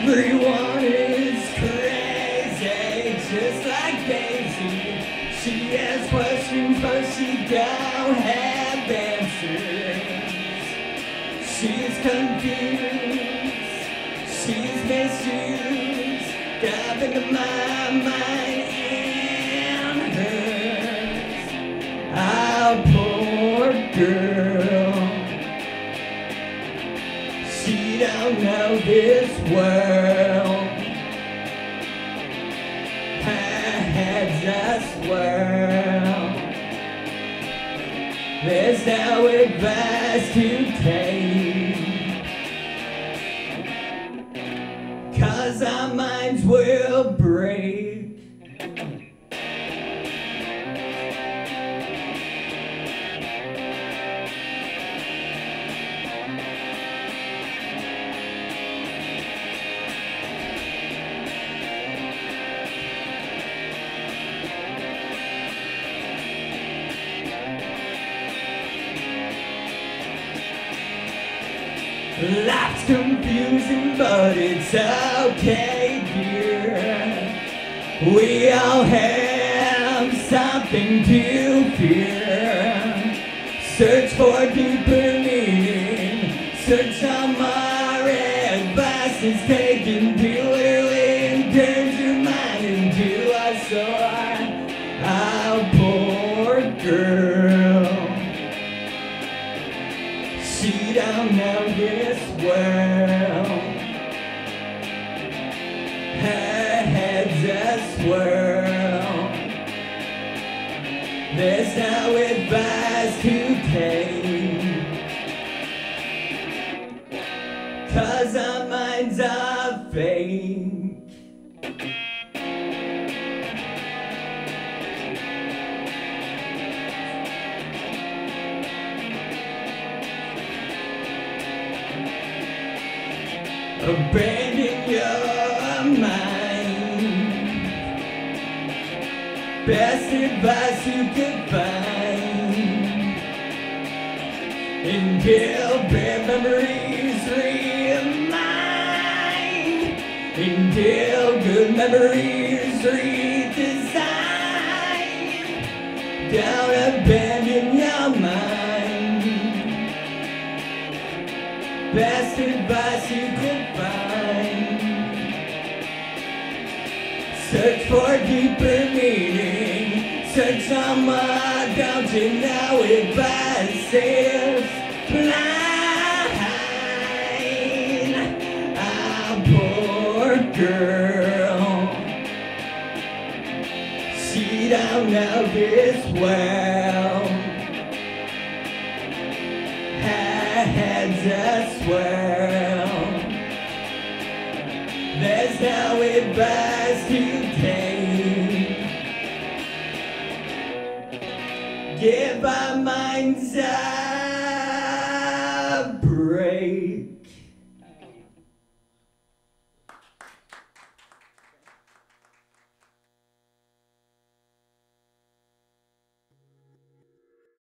Everyone is crazy, just like Daisy. She has questions, but she don't have answers. She's confused, she's misused. Got into my mind and hers. Our poor girl, she don't know this world. Her head's a swirl. There's no advice to take, 'cause our minds will break. Life's confusing, but it's okay, dear. We all have something to fear. Search for deeper meaning. Search on more advice is taken. Delirium turns your mind into a sword. Our poor girl, she don't know this world. Her head's a swirl. There's no advice to take, 'cause our minds are fake. Abandon your mind. Best advice you could find. And build bad memories remind. And build good memories redesign. Don't abandon your mind. Best advice you could find. Search for deeper meaning. Search on my doubt, and now advice is blind. Our poor girl, she don't know this world. Her head's a swirl. There's no advice to take. Give our minds up.